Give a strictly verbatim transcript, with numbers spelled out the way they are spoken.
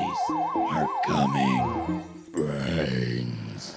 zombies are coming. Brains.